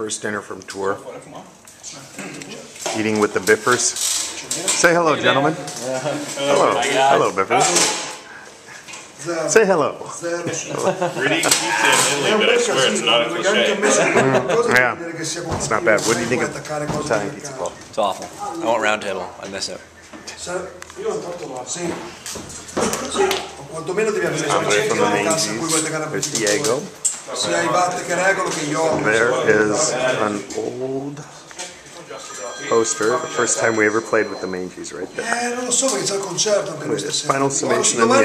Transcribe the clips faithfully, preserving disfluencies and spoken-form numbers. first dinner from tour. Eating with the Biffers. Say hello, gentlemen. Hello. Hello, Biffers. Say hello. Yeah, it's not bad. What do you think of Italian pizza, Paul? It's awful. I want round table. I miss it. I'm away from the Manges. There's Diego. There is an old poster, the first time we ever played with the Manges, right there. Final summation in the end.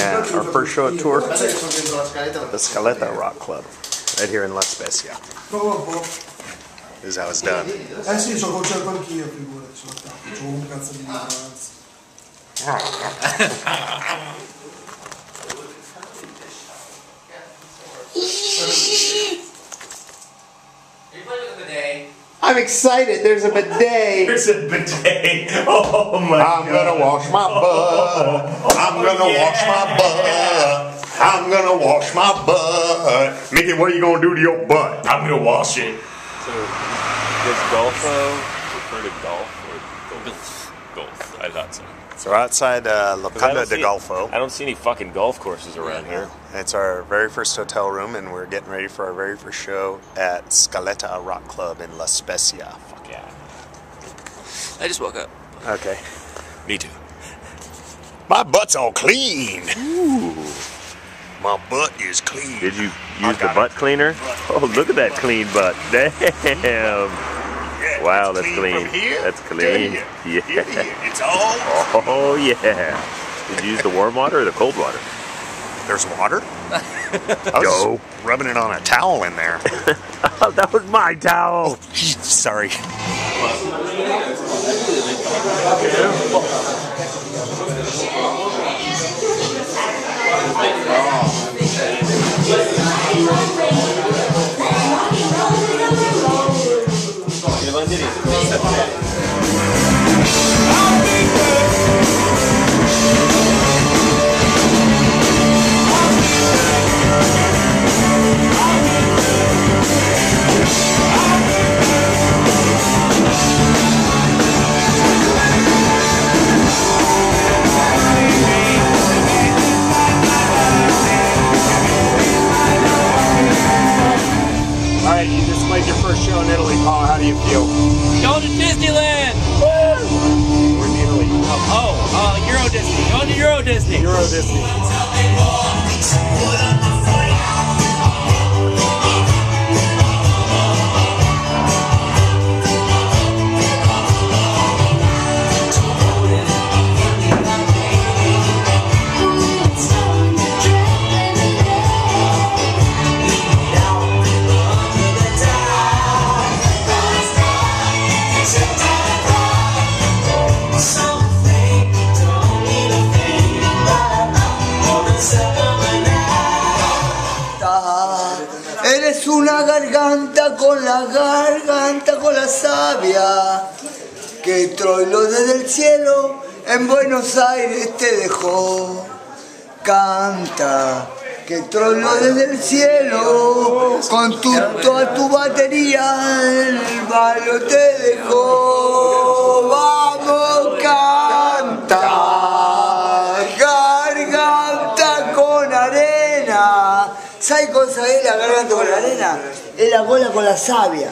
And our first show at tour, the Scaletta Rock Club, right here in La Spezia. This is how it's done. I'm excited. There's a bidet. There's a bidet. Oh my God. I'm gonna wash my butt. I'm gonna yeah. wash my butt. I'm gonna wash my butt. Mickey, what are you gonna do to your butt? I'm gonna wash it. So, does Golfo refer to golf or golf? Golf. I thought so. So we're outside uh, La Panda de Golfo. I don't see any fucking golf courses around here. It's our very first hotel room, and we're getting ready for our very first show at Scaletta Rock Club in La Spezia. Fuck yeah. I just woke up. Okay. Me too. My butt's all clean. Ooh. My butt is clean. Did you use the butt cleaner? Oh, look at that clean butt. Damn. Yeah, wow, that's clean. Clean. That's clean. Yeah. Yeah. It's all clean. Oh yeah. Did you use the warm water or the cold water? There's water? I was Yo. rubbing it on a towel in there. Oh, that was my towel. Oh, sorry. Disney. Euro Disney. Eres una garganta con la garganta con la savia que Troilo desde el cielo en Buenos Aires te dejó. Canta que Troilo desde el cielo con tu, toda tu batería el barrio te dejó. Vamos, canta garganta con arena. ¿Sabes cosa es la garganta con la arena? Es la gola con la savia.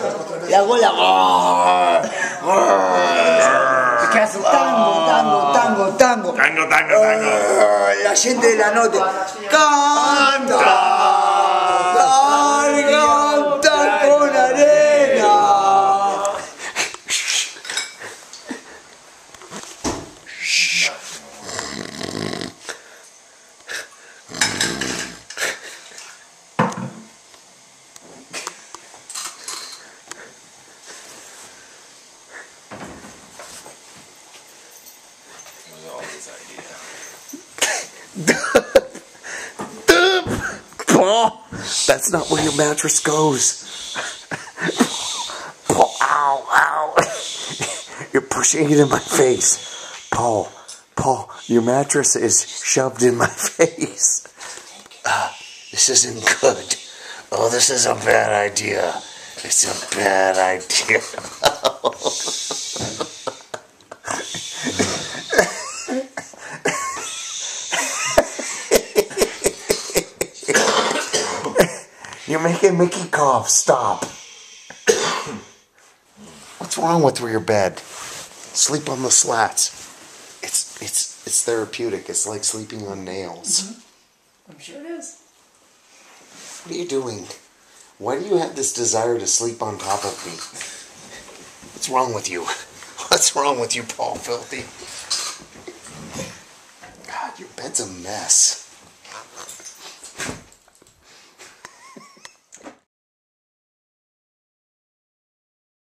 La gola... que hace tango, tango, tango, tango. Tango, tango, tango. La gente de la noche. Canta. Garganta con arena. That's not where your mattress goes. Paul, ow, ow. You're pushing it in my face. Paul, Paul, your mattress is shoved in my face. Uh, This isn't good. Oh, this is a bad idea. It's a bad idea. You're making Mickey cough. Stop. What's wrong with your bed? Sleep on the slats. It's it's it's therapeutic. It's like sleeping on nails. Mm-hmm. I'm sure it is. What are you doing? Why do you have this desire to sleep on top of me? What's wrong with you? What's wrong with you, Paul Filthy? God, your bed's a mess.